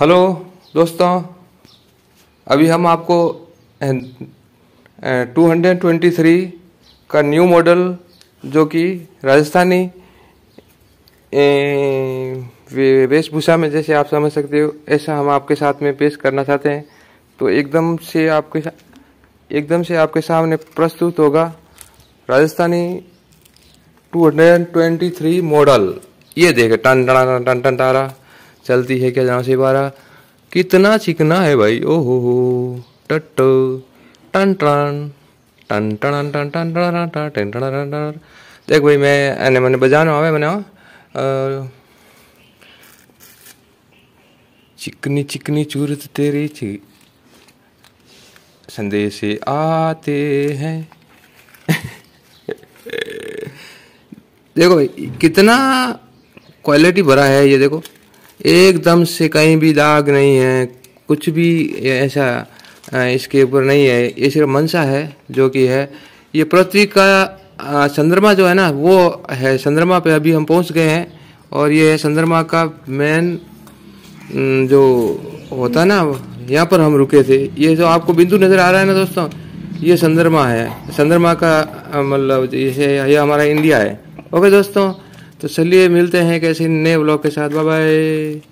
Hello दोस्तों, अभी हम आपको 223 का न्यू मॉडल जो कि राजस्थानी वेशभूषा में जैसे आप समझ सकते हो ऐसा हम आपके साथ में पेश करना चाहते हैं। तो एकदम से आपके सामने प्रस्तुत होगा राजस्थानी 223 मॉडल। ये देखे टन टन टन टन टारा चलती है क्या जहाँ से बारा, कितना चिकना है भाई। ओहो हो टट टन टन टन टन टन टन टन टन टन। देख भाई मैंने बजाना आवे, मैंने चिकनी चिकनी चूरत तेरी संदेशे आते हैं। देखो भाई कितना क्वालिटी भरा है, ये देखो एकदम से कहीं भी दाग नहीं है, कुछ भी ऐसा इसके ऊपर नहीं है। ये सिर्फ मनसा है जो कि है ये पृथ्वी का चंद्रमा जो है ना वो है। चंद्रमा पे अभी हम पहुंच गए हैं और ये है चंद्रमा का मेन जो होता है ना, यहाँ पर हम रुके थे। ये जो आपको बिंदु नज़र आ रहा है ना दोस्तों, ये चंद्रमा है। चंद्रमा का मतलब जैसे ये हमारा इंडिया है। ओके दोस्तों, तो चलिए मिलते हैं कैसे नए ब्लॉग के साथ। Bye bye.